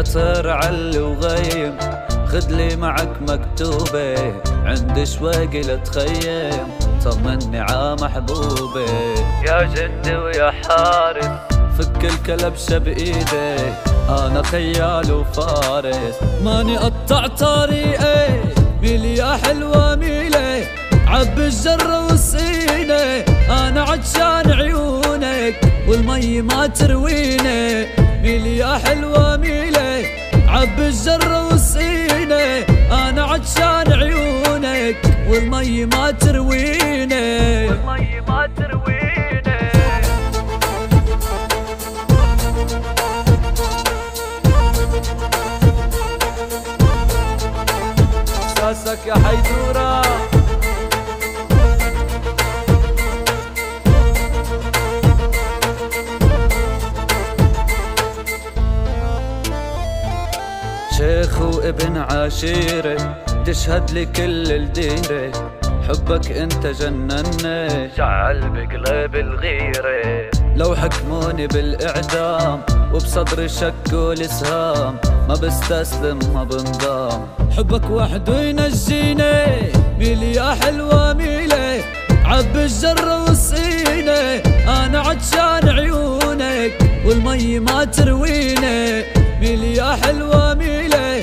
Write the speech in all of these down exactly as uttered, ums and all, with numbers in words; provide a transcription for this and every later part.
قصر علي وغيم، خدلي معك مكتوبة عندي شوق لتخيم، طمني عا محبوبة يا جدي ويا حارس، فك الكلبشة بإيدي أنا خيال وفارس، ماني قطع طريقي ميلي يا حلوة ميلي، عب الجرة والسينة أنا عطشان عيونك، والمي ما ترويني ميلي يا حلوة ميلي، عب الجرة والسينة أنا عطشان عيونك، والمي ما ترويني والمي ما ترويني. راسك يا حيدورة شيخ وابن عشيري، تشهد لي كل الديرة، حبك انت جنني شعل بقلب الغيرة، لو حكموني بالاعدام وبصدري شك والاسهام، ما بستسلم ما بنضام، حبك وحده ينجيني ميلي يا حلوة ميلي، عب الجرة والسينة أنا عطشان عيونك، والمي ما ترويني ميلي يا حلوة ميلي،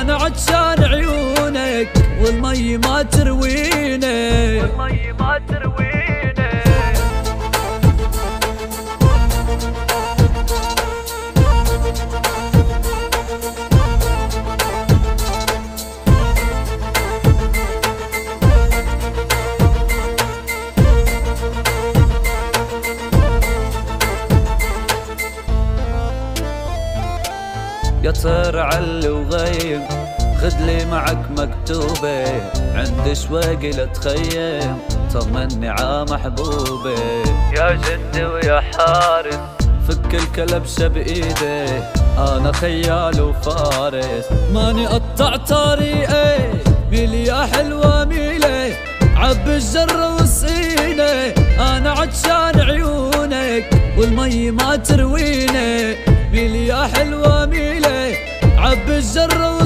أنا عطشان عيونك، والمي ما ترويني والمي ما ترويني. قصر علي وغيم، خدلي معك مكتوبة عندي شوق لتخيم، طمني عا محبوبة يا جدي ويا حارس، فك الكلبشة بإيدي أنا خيال وفارس، ماني قطع طريقي ميلي يا حلوة ميلي، عب الجرة والسينة أنا عطشان عيونك، والمي ما ترويني ميلي يا حلوة ميلي، عب الجرة